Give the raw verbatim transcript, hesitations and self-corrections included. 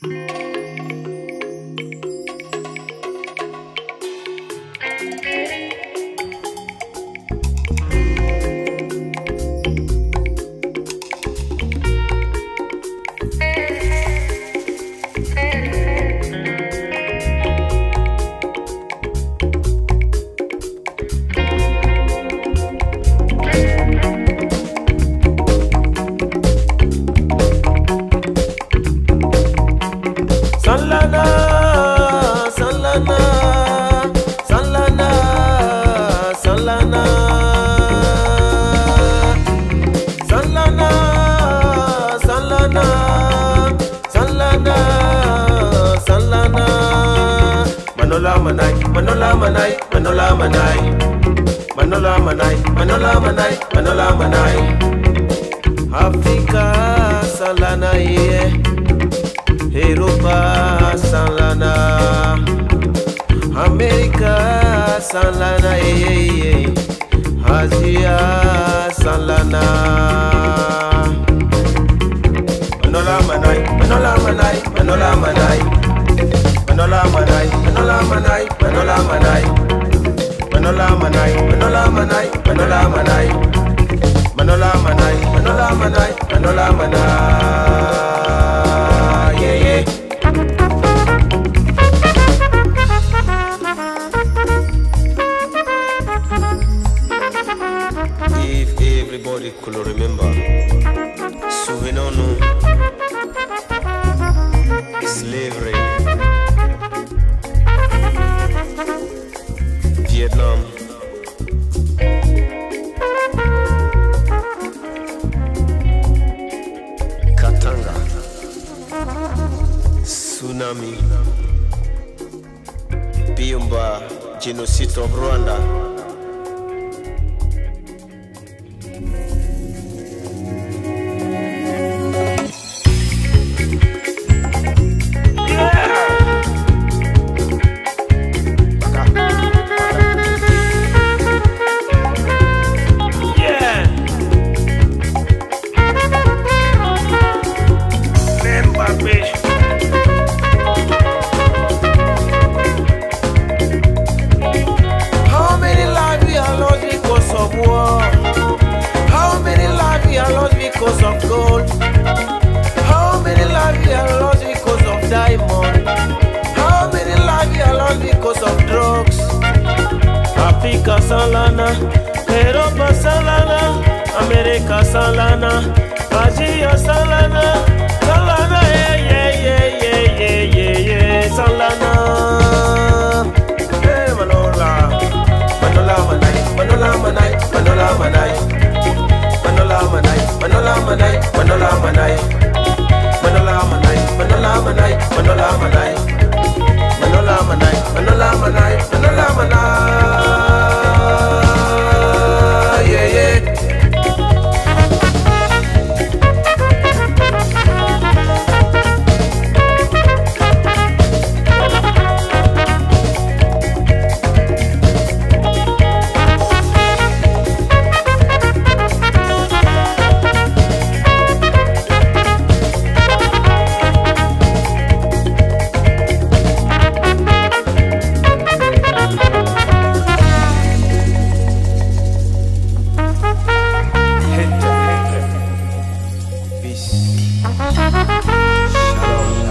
Manola Manai, Manola Manai, Manola Manai, Manola Manai, Manola Manai. Africa Sanglana, Europa Sanglana, America Sanglana, Asia Sanglana. Manola Manai, Manola Manai, Manola Manai. Manola Manai, Manola Manai, Manola Manai, Manola Manai, Manola Manai, Manola Manai, Manola Manai, Manola Manai, Manola Manai, yeah yeah. If everybody could remember, Souvenons-nous slavery. Vietnam, Katanga, tsunami, Bimba, genocide of Rwanda, Africa Sanglana, Europa Sanglana, America Sanglana, Pazia Sanglana, Sanglana, yeah, yeah, yeah, yeah, yeah, yeah, Sanglana. Hey, Manola, Manola Manai, Manola Manai, Manola Manai, Manola Manai, Manola Manai, Manola Manai, Manola Manai, Manola Manai, Manola Manai, Manola Manai, Manola Manai, Manola Manai. Peace. Shalom.